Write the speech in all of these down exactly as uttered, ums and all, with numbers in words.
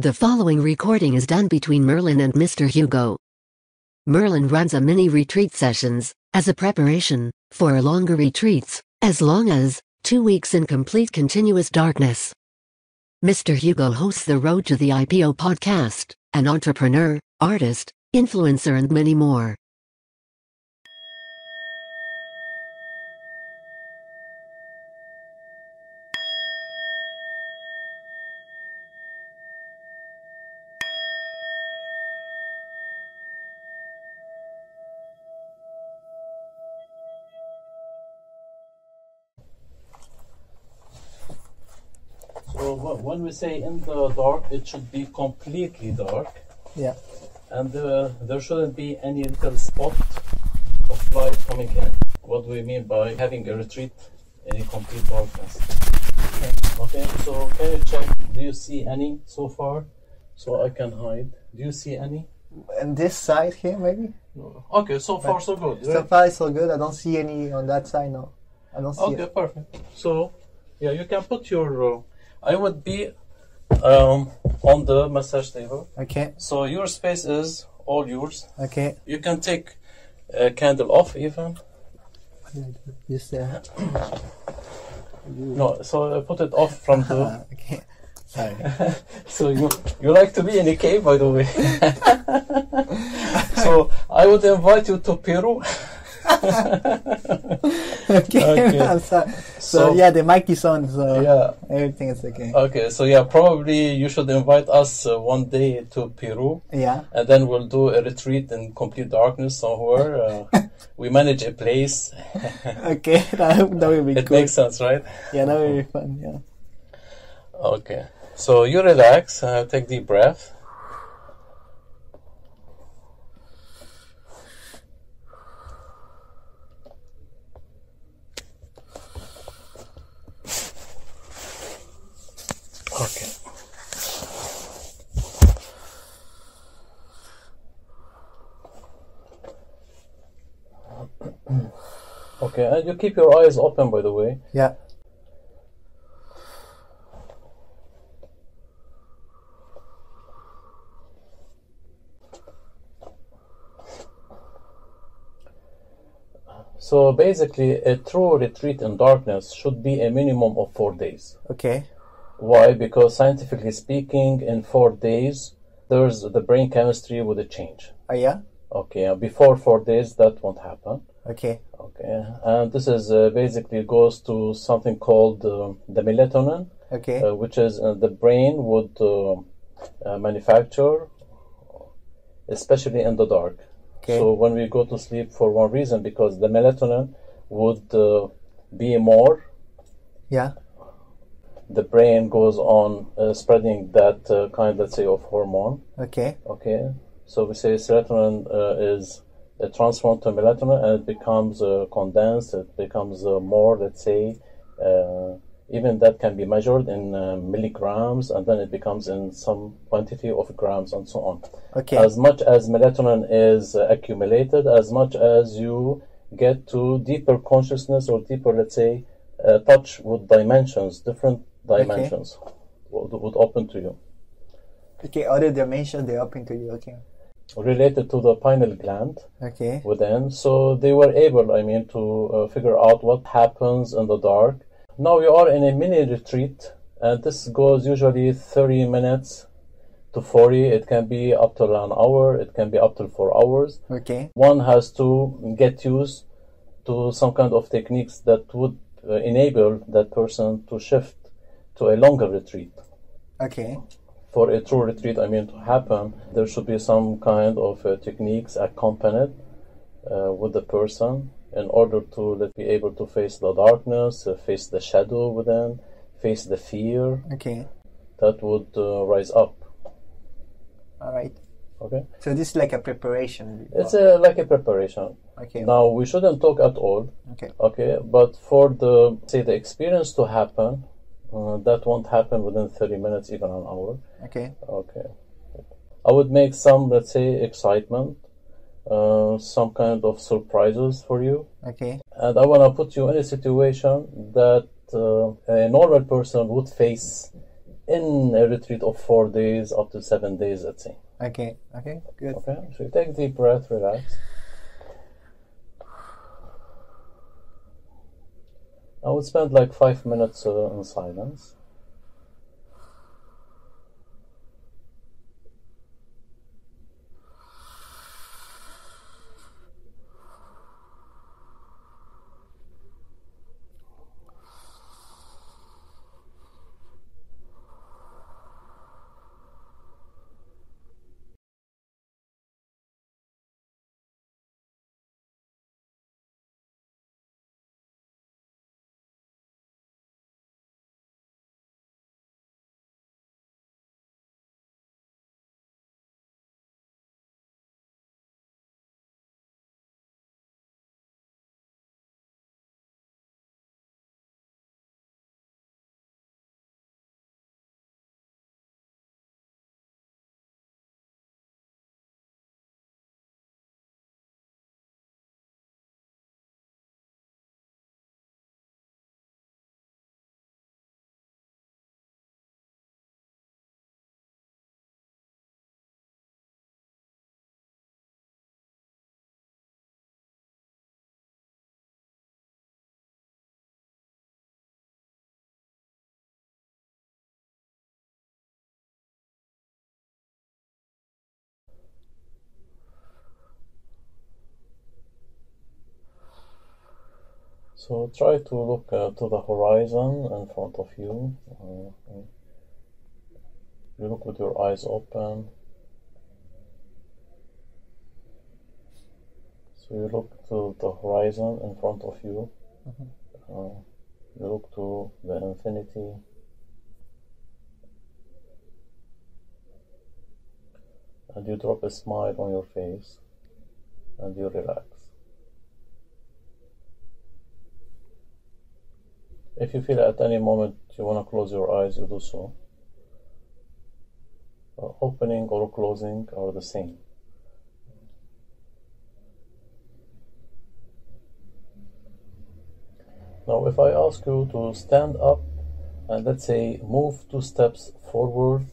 The following recording is done between Merlin and Mister Hugo. Merlin runs a mini retreat sessions, as a preparation, for longer retreats, as long as, two weeks in complete continuous darkness. Mister Hugo hosts the Road to the I P O podcast, an entrepreneur, artist, influencer and many more. So when we say in the dark, it should be completely dark. Yeah. And uh, there shouldn't be any little spot of light coming in. What do we mean by having a retreat in a complete darkness? Okay. Okay, so can you check, do you see any so far? So I can hide. Do you see any? And this side here, maybe? No. Okay, so far but so good. So right? far so good. I don't see any on that side, no. I don't see Okay, it. perfect. So, yeah, you can put your... Uh, I would be um, on the massage table. Okay. So your space is all yours. Okay. You can take a candle off even. Yes, sir. No, so put it off from the... Okay. Sorry. So you, you like to be in a cave, by the way. So I would invite you to Peru. Okay, okay. I'm sorry. So, so yeah, the mic is on, so yeah, everything is okay. Okay, so yeah, probably you should invite us uh, one day to Peru. Yeah, and then we'll do a retreat in complete darkness somewhere. Uh, we manage a place. Okay, that, that will be good. It cool. makes sense, right? Yeah, that will be fun. Yeah. Okay, so you relax. Uh, take deep breath. Okay. Okay, and you keep your eyes open, by the way. Yeah. So basically, a true retreat in darkness should be a minimum of four days. Okay. Why? Because scientifically speaking, in four days, there's the brain chemistry would change. Oh, yeah? Okay, before four days, that won't happen. Okay. Okay, and this is uh, basically goes to something called uh, the melatonin, okay, uh, which is uh, the brain would uh, uh, manufacture, especially in the dark. Okay. So when we go to sleep for one reason, because the melatonin would uh, be more. Yeah. The brain goes on uh, spreading that uh, kind, let's say, of hormone. Okay. Okay. So we say serotonin uh, is uh, transformed to melatonin, and it becomes uh, condensed. It becomes uh, more, let's say, uh, even that can be measured in uh, milligrams, and then it becomes in some quantity of grams and so on. Okay. As much as melatonin is uh, accumulated, as much as you get to deeper consciousness or deeper, let's say, uh, touch with dimensions, different. dimensions okay. would, would open to you. Okay, other dimensions, they open to you, okay. Related to the pineal gland okay. within, so they were able, I mean, to uh, figure out what happens in the dark. Now you are in a mini retreat, and this goes usually thirty minutes to forty, it can be up to an hour, it can be up to four hours. Okay. One has to get used to some kind of techniques that would uh, enable that person to shift to a longer retreat. Okay. For a true retreat, I mean, to happen, there should be some kind of uh, techniques accompanied uh, with the person in order to let be able to face the darkness, uh, face the shadow within, face the fear. Okay. That would uh, rise up. All right. Okay. So this is like a preparation. It's a, like a preparation. Okay. Now we shouldn't talk at all. Okay. Okay. But for the say the experience to happen. Uh, that won't happen within thirty minutes, even an hour. Okay. Okay. I would make some, let's say, excitement, uh, some kind of surprises for you. Okay. And I want to put you in a situation that uh, a normal person would face in a retreat of four days up to seven days, let's say. Okay, okay, good. Okay, so you take a deep breath, relax. I would spend like five minutes uh, in silence. So try to look uh, to the horizon in front of you. Uh, you look with your eyes open. So you look to the horizon in front of you. Mm-hmm. uh, you look to the infinity. And you drop a smile on your face. And you relax. If you feel at any moment you want to close your eyes, you do so. Uh, opening or closing are the same. Now, if I ask you to stand up and let's say move two steps forward.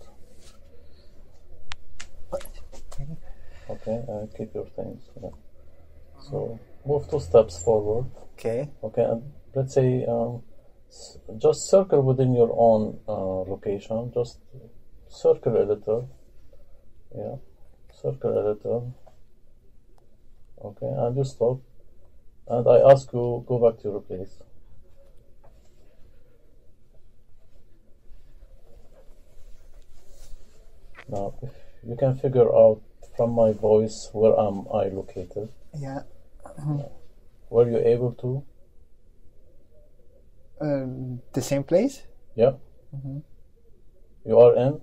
Okay, uh, keep your things. Yeah. So, move two steps forward. Okay. Okay, and let's say... Um, just circle within your own uh, location, just circle a little, yeah, circle a little, okay, and you stop, and I ask you, go back to your place. Now, if you can figure out from my voice, where am I located? Yeah. Were you able to? Um, the same place? Yeah. Mm-hmm. You are in?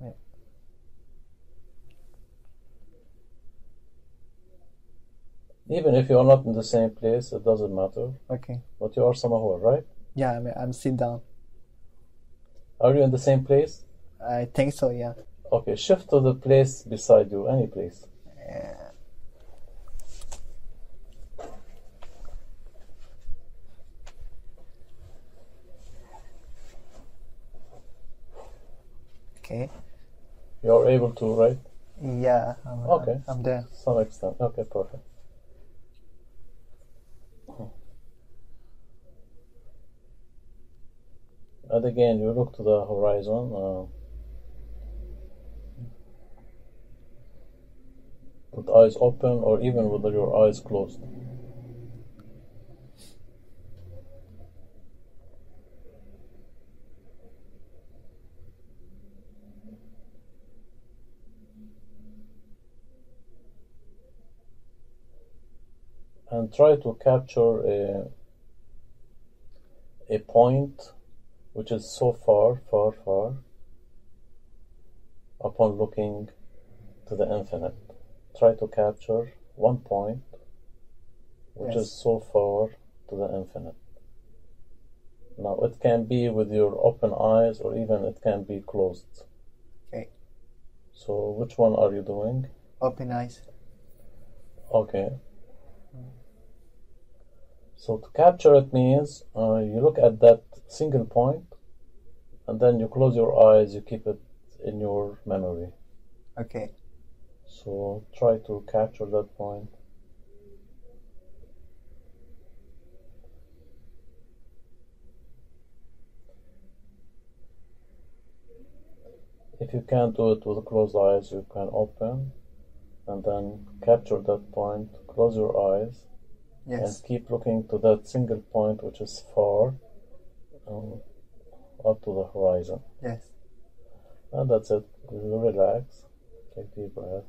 Yeah. Even if you are not in the same place, it doesn't matter. Okay. But you are somewhere, right? Yeah, I'm, I'm sit down. Are you in the same place? I think so, yeah. Okay, shift to the place beside you, any place. Yeah. Okay. You're able to, right? Yeah, I'm, okay. I'm, I'm there. To some extent. Okay, perfect. And again, you look to the horizon. Uh, with eyes open or even with your eyes closed. And try to capture a, a point which is so far, far, far upon looking to the infinite. Try to capture one point which yes. is so far to the infinite. Now it can be with your open eyes or even it can be closed. Okay. So which one are you doing? Open eyes. Okay. So to capture it means uh, you look at that single point and then you close your eyes, you keep it in your memory. Okay. So try to capture that point. If you can't do it with closed eyes, you can open and then capture that point, close your eyes, yes, and keep looking to that single point which is far um, up to the horizon. Yes. And that's it. Relax. Take a deep breath.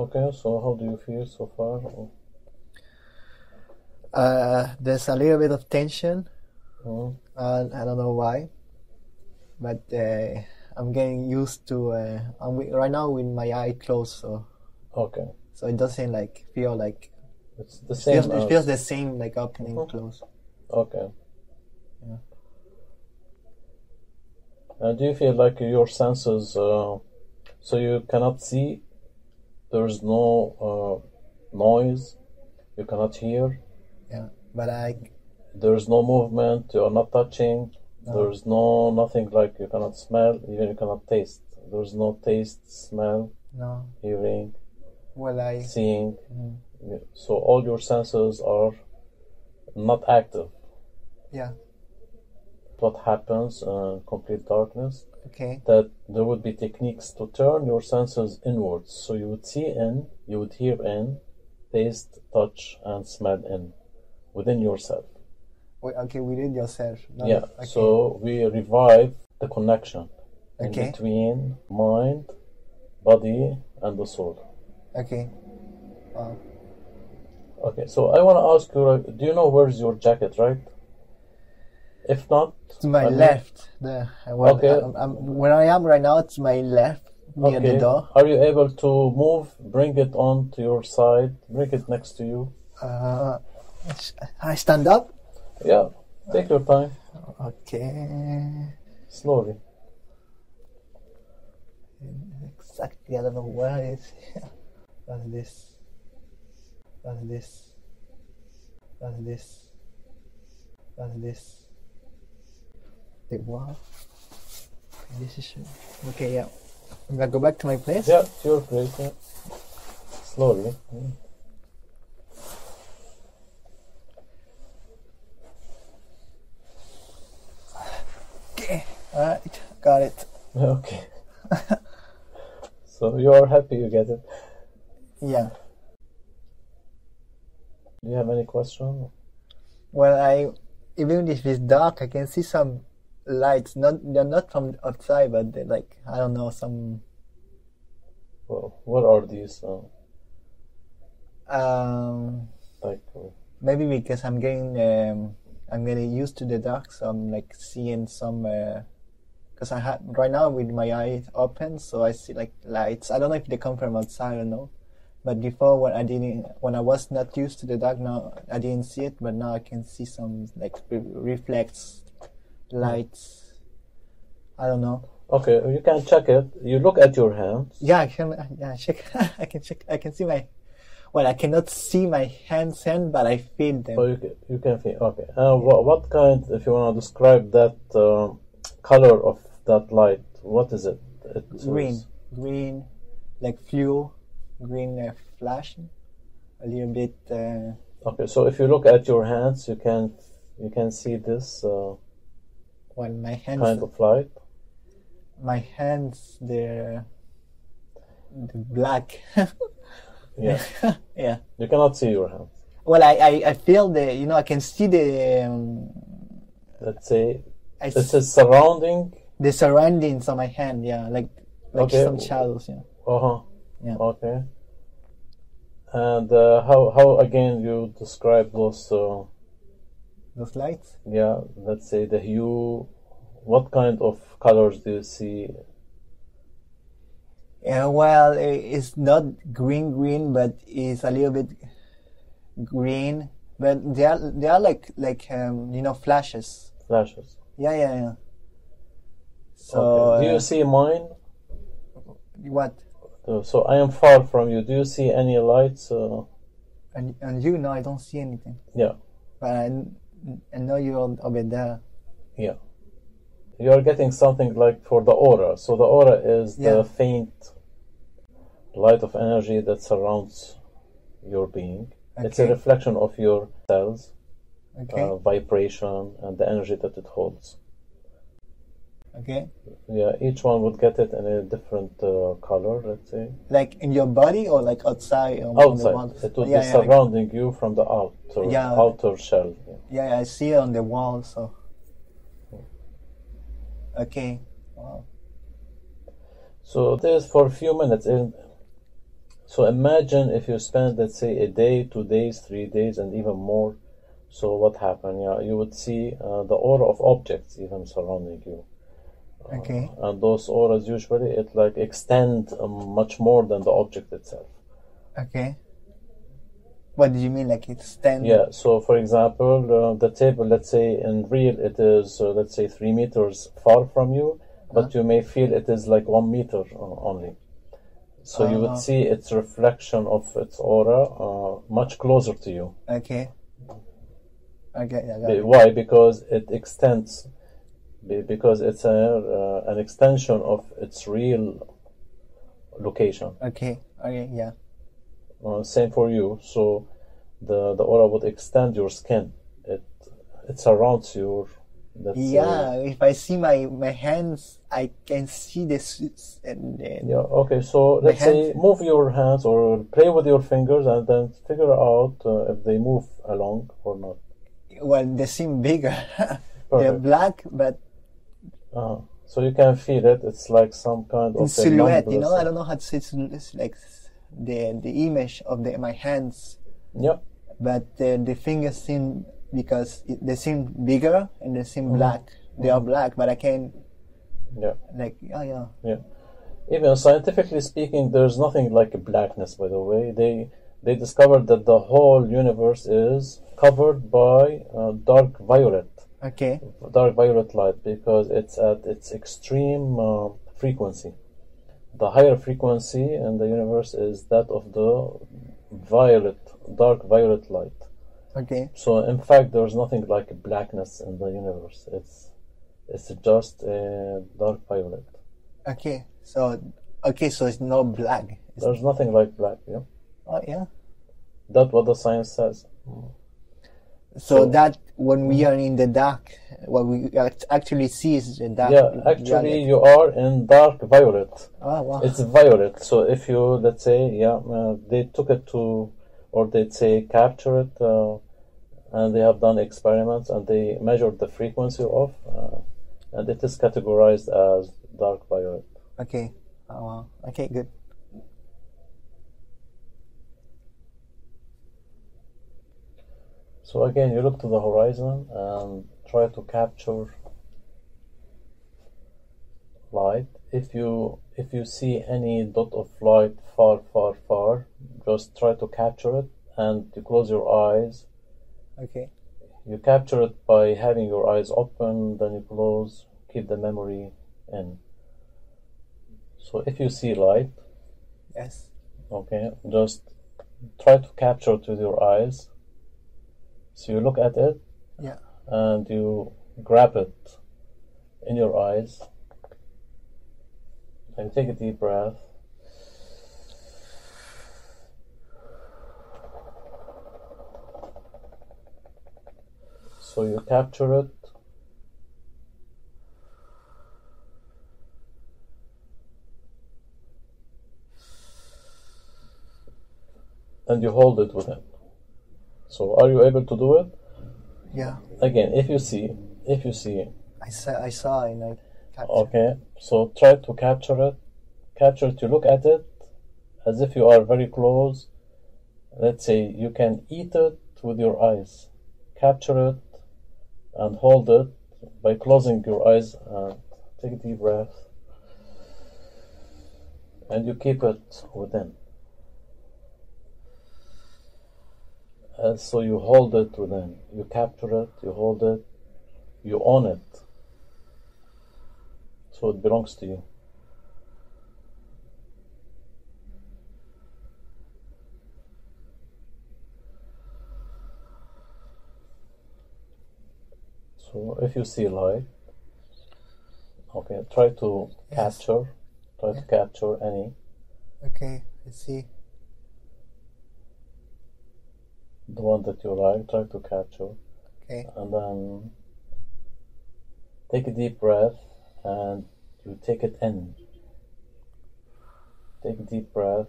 Okay, so how do you feel so far? Uh, there's a little bit of tension. Mm. Uh, I don't know why, but uh, I'm getting used to. Uh, I'm with, right now with my eye closed, so. Okay. So it doesn't like feel like. It's the same. It feels, it feels the same like opening mm-hmm. close. Okay. Yeah. And do you feel like your senses? Uh, so you cannot see. There's no uh, noise, you cannot hear. Yeah, but I... There's no movement, you're not touching, no. There's no nothing like you cannot smell, even you cannot taste. There's no taste, smell, no hearing, well, I... seeing. Mm-hmm. So all your senses are not active. Yeah. What happens in complete darkness? Okay. That there would be techniques to turn your senses inwards, so you would see in, you would hear in, taste, touch, and smell in, within yourself. Wait, okay, within yourself. Not yeah. Okay. So we revive the connection okay. in between mind, body, and the soul. Okay. Wow. Okay. So I want to ask you: do you know where's your jacket, right? If not, to my I left. The, well, okay. I'm, I'm, where I am right now, it's my left near okay. the door. Are you able to move? Bring it on to your side. Bring it next to you. Uh, I stand up. Yeah. Take your time. Okay. Slowly. Exactly. I don't know where it is. What's this? What's this? What's this? What's this? Like, wow. This is okay. Yeah, I'm gonna go back to my place. Yeah, to your place. Yeah. Slowly. Yeah. Okay. All right. Got it. Okay. So you are happy you get it? Yeah. Do you have any question? Well, I even if it's dark, I can see some lights. Not they're not from outside, but they're like I don't know some. Well, what are these? Um, um like uh, maybe because I'm getting um, I'm getting used to the dark, so I'm like seeing some. Uh, Because I had right now with my eyes open, so I see like lights. I don't know if they come from outside or no, but before when I didn't, when I was not used to the dark, now I didn't see it, but now I can see some like re reflects, lights. I don't know. Okay, you can check it. You look at your hands. Yeah, I can. Yeah, check. I can check. I can see my. Well, I cannot see my hands hand, but I feel them. So you can, you can feel. Okay. Uh, what, what kind? If you want to describe that uh, color of that light, what is it? It green, is green, like fuel, green uh, flashing, a little bit. Uh, okay, so if you look at your hands, you can you can see this. Uh, well, my hands kind of light. My hands, they're, they're black. Yeah, yeah. You cannot see your hands. Well, I I, I feel the you know I can see the. Um, Let's say. I this is surrounding. The surroundings on my hand, yeah, like like okay. Some shadows, yeah. Uh huh. Yeah. Okay. And uh, how how again you describe those uh, those lights? Yeah, let's say the hue. What kind of colors do you see? Yeah, well, it's not green green, but it's a little bit green. But they are they are like like um, you know flashes. Flashes. Yeah, yeah, yeah. So okay. Do you uh, see mine? What? Uh, so I am far from you. Do you see any lights? Uh... And and you? No, I don't see anything. Yeah. But I, I know you're over there. Yeah. You are getting something like for the aura. So the aura is yeah. the faint light of energy that surrounds your being. Okay. It's a reflection of your cells. Okay. Uh, vibration and the energy that it holds. Okay. Yeah, each one would get it in a different uh, color, let's say. Like in your body or like outside? Or outside. On the it would yeah, be yeah, surrounding I... you from the outer, yeah. outer shell. Yeah. yeah, I see it on the wall, so. Okay. Wow. So this for a few minutes. In, so imagine if you spend, let's say, a day, two days, three days, and even more. So what happened? Yeah, you would see uh, the aura of objects even surrounding you. Uh, okay. And those auras usually it like extend um, much more than the object itself. Okay. What do you mean, like extend? Yeah. So for example, uh, the table, let's say in real, it is uh, let's say three meters far from you, but uh-huh. you may feel it is like one meter uh, only. So uh-huh. you would see its reflection of its aura uh, much closer to you. Okay. Okay, yeah, why? Because it extends, because it's a, uh, an extension of its real location. Okay, okay, yeah. Uh, same for you. So the the aura would extend your skin. It it surrounds your. That's yeah, a, if I see my my hands, I can see this. And, and yeah. Okay, so let's say move your hands or play with your fingers and then figure out uh, if they move along or not. Well, they seem bigger. They're black, but uh, so you can feel it. It's like some kind of silhouette. You know, I don't know how to say it. It's like the the image of the my hands. Yeah. But the, the fingers seem because it, they seem bigger and they seem mm-hmm. black. They are black, but I can. Yeah. Like oh yeah. Yeah. Even scientifically speaking, there's nothing like blackness. By the way, they they discovered that the whole universe is covered by uh, dark violet. Okay. Dark violet light because it's at its extreme uh, frequency. The higher frequency in the universe is that of the violet, dark violet light. Okay. So in fact, there's nothing like blackness in the universe. It's it's just a dark violet. Okay. So okay, so it's not black. It's there's nothing like black. Yeah. Oh yeah. That's what the science says. So, so that when we are in the dark, what we actually see is dark. Yeah, actually you are in dark violet. Ah, wow. It's violet. So if you, let's say, yeah, uh, they took it to, or they'd say capture it, uh, and they have done experiments and they measured the frequency of, uh, and it is categorized as dark violet. Okay. Oh, wow. Okay, good. So again, you look to the horizon and try to capture light. If you if you see any dot of light far, far, far, just try to capture it, and you close your eyes. Okay. You capture it by having your eyes open, then you close, keep the memory in. So if you see light, yes. Okay, just try to capture it with your eyes. So you look at it, yeah, and you grab it in your eyes, and take a deep breath. So you capture it, and you hold it with it. So are you able to do it? Yeah. Again, if you see, if you see. I saw, I saw and I captured. Okay, so try to capture it. Capture it, you look at it as if you are very close. Let's say you can eat it with your eyes. Capture it and hold it by closing your eyes and take a deep breath. And you keep it within. And so you hold it within, you capture it, you hold it, you own it. So it belongs to you. So if you see light, okay, try to yes. capture, try yeah. to capture any. Okay, I see. The one that you like, try to capture. Okay. And then take a deep breath and you take it in. Take a deep breath.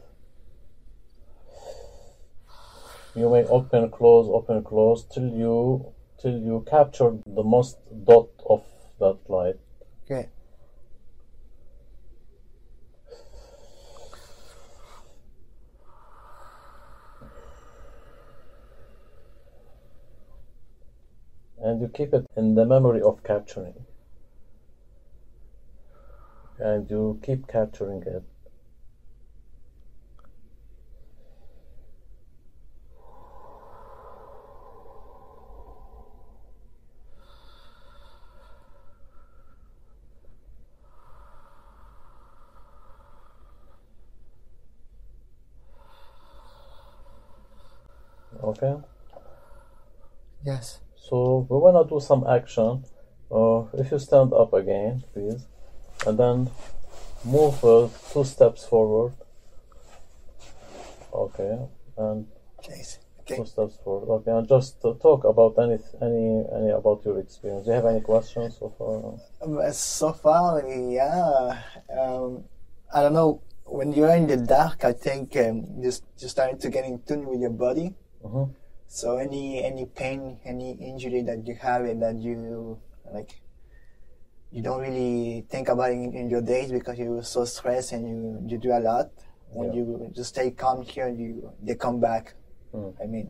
You may open, close, open, close till you till you capture the most dot of that light. Okay. And you keep it in the memory of capturing. And you keep capturing it. Okay? Yes. So we want to do some action. Uh, if you stand up again, please, and then move uh, two steps forward. Okay, and Jeez. Okay. two steps forward. Okay, and just uh, talk about any, any, any about your experience. Do you have any questions so far? So far, yeah. Um, I don't know. When you're in the dark, I think um, just just starting to get in tune with your body. Mm-hmm. So any any pain, any injury that you have and that you like, you don't really think about it in, in your days because you're so stressed and you, you do a lot. When yeah. you just stay calm here, you they come back. Mm. I mean,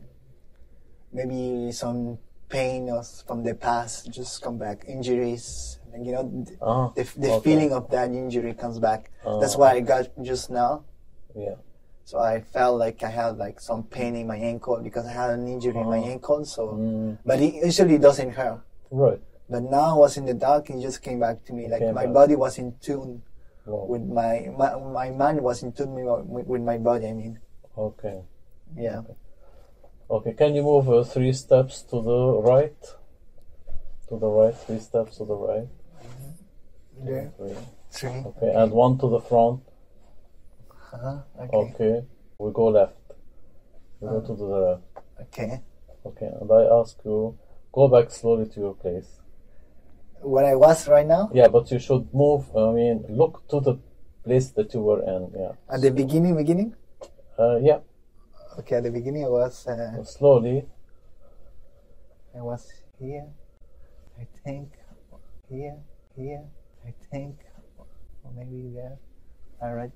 maybe some pain or from the past just come back. Injuries, and you know, oh, the the okay. feeling of that injury comes back. Oh. That's what I got just now. Yeah. So I felt like I had like some pain in my ankle because I had an injury uh-huh. in my ankle. So, mm. but it usually doesn't hurt. Right. But now I was in the dark, it just came back to me. It like my back. body was in tune wow. with my, my my mind was in tune with, with my body. I mean. Okay. Yeah. Okay. Can you move uh, three steps to the right? To the right, three steps to the right. Mm-hmm. Yeah. Three. three. Okay. okay, and one to the front. Uh-huh. Okay. okay, we go left. We uh, go to the left. Okay. Okay, and I ask you, go back slowly to your place. where I was right now? Yeah, but you should move. I mean, look to the place that you were in. Yeah. At the beginning, beginning? Uh, yeah. Okay, at the beginning I was... Uh, Slowly. I was here, I think, here, here, I think, or maybe there. All right.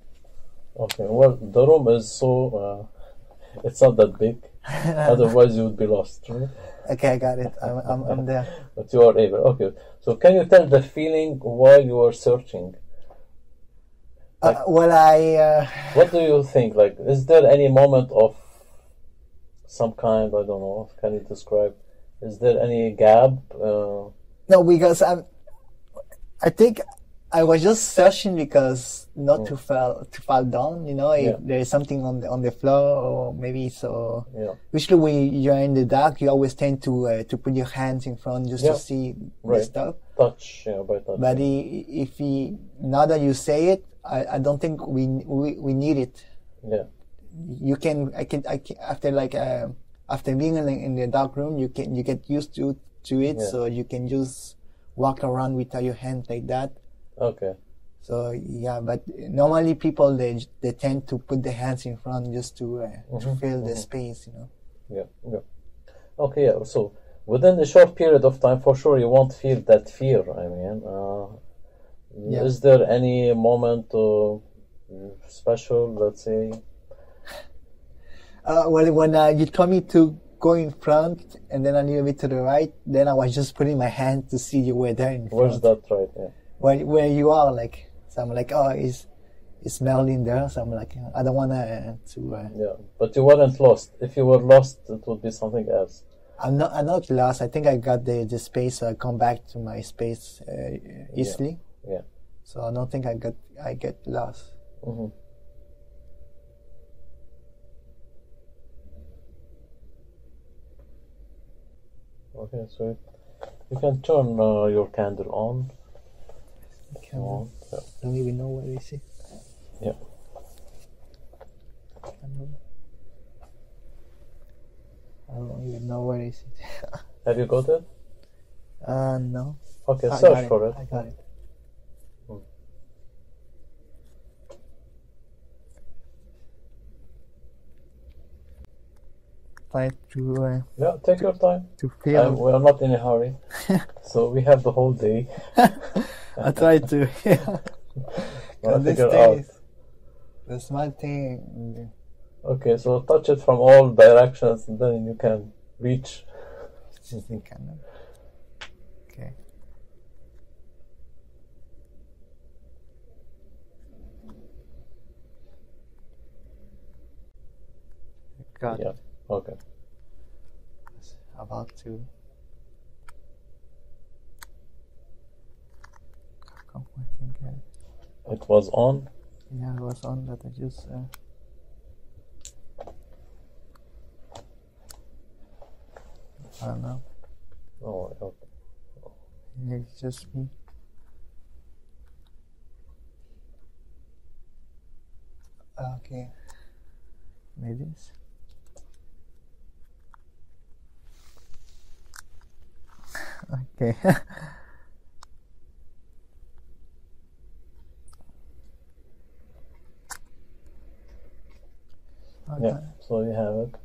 Okay, well, the room is so... Uh, it's not that big. Otherwise you would be lost, right? Okay, I got it. I'm, I'm, I'm there. But you are able. Okay. So can you tell the feeling while you are searching? Like, uh, well, I... Uh, what do you think? Like, is there any moment of some kind? I don't know. Can you describe? Is there any gap? Uh, no, because I'm... I think I was just searching because not mm. to fall to fall down, you know, if yeah. there is something on the, on the floor or maybe so. Yeah. Usually when you're in the dark, you always tend to uh, to put your hands in front just yeah. to see right. the stuff. Touch, yeah, by touch. But yeah. he, if he, now that you say it, I, I don't think we, we we need it. Yeah. You can, I can, I can after like, uh, after being in, in the dark room, you can, you get used to, to it, yeah. so you can just walk around without your hand like that. Okay. So yeah, but normally people they they tend to put their hands in front just to uh, mm-hmm, to fill mm-hmm. the space, you know. Yeah, yeah. Okay, yeah. So within a short period of time, for sure you won't feel that fear. I mean, uh, yeah. is there any moment uh, special? Let's say. Uh, well, when uh, you told me to go in front and then a little bit to the right, then I was just putting my hand to see you were there in front. Where's that right? Yeah. Where, where you are, like, so I'm like, oh, is, is Merlin there? So I'm like, I don't want uh, to... Uh, yeah, but you weren't lost. If you were lost, it would be something else. I'm not I'm not lost. I think I got the, the space, so I come back to my space uh, easily. Yeah. yeah. So I don't think I got I get lost. Mm-hmm. Okay, so you can turn uh, your candle on. I don't even know where is it. Yeah. I don't even know where is it. Have you got it? Uh, no. Okay, I search for it. it. I got it. Hmm. Try to. Uh, yeah, take to, your time. To feel. We are not in a hurry, so we have the whole day. I try to, yeah. Well, this thing is the smart thing. Okay, so touch it from all directions and then you can reach. Okay. Got it. Yeah, okay. About to. It was on? Yeah, it was on, but I just... Uh... I don't know. Oh, okay. Yeah, it's just me. Okay. Maybe this? Okay. Okay. Yeah, so you have it.